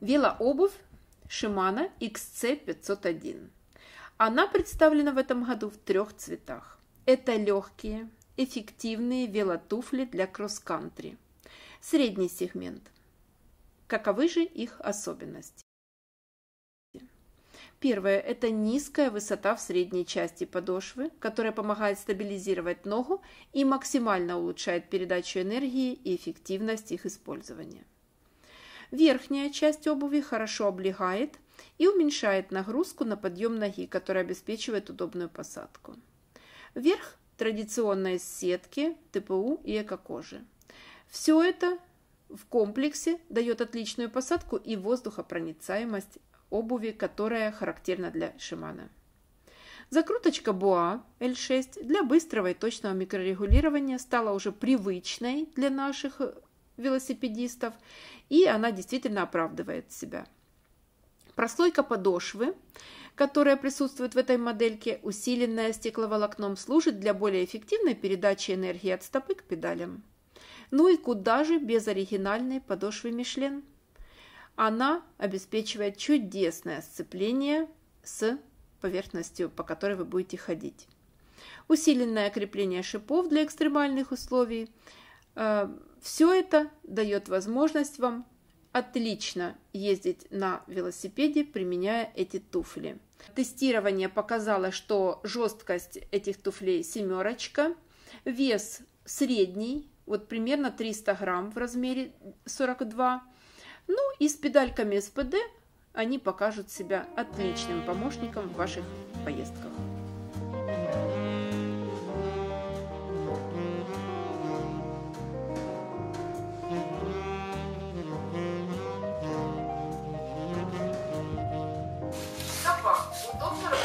Велообувь Shimano XC501. Она представлена в этом году в трех цветах. Это легкие, эффективные велотуфли для кросс-кантри. Средний сегмент. Каковы же их особенности? Первое – это низкая высота в средней части подошвы, которая помогает стабилизировать ногу и максимально улучшает передачу энергии и эффективность их использования. Верхняя часть обуви хорошо облегает и уменьшает нагрузку на подъем ноги, которая обеспечивает удобную посадку. Верх традиционно из сетки, ТПУ и эко-кожи. Все это в комплексе дает отличную посадку и воздухопроницаемость обуви, которая характерна для Shimano. Закруточка Буа L6 для быстрого и точного микрорегулирования стала уже привычной для наших велосипедистов, и она действительно оправдывает себя. Прослойка подошвы, которая присутствует в этой модельке, усиленная стекловолокном, служит для более эффективной передачи энергии от стопы к педалям. Ну и куда же без оригинальной подошвы Michelin? Она обеспечивает чудесное сцепление с поверхностью, по которой вы будете ходить. Усиленное крепление шипов для экстремальных условий. Все это дает возможность вам отлично ездить на велосипеде, применяя эти туфли. Тестирование показало, что жесткость этих туфлей 7, вес средний, вот примерно 300 грамм в размере 42. Ну и с педальками SPD они покажут себя отличным помощником в ваших поездках. Удобно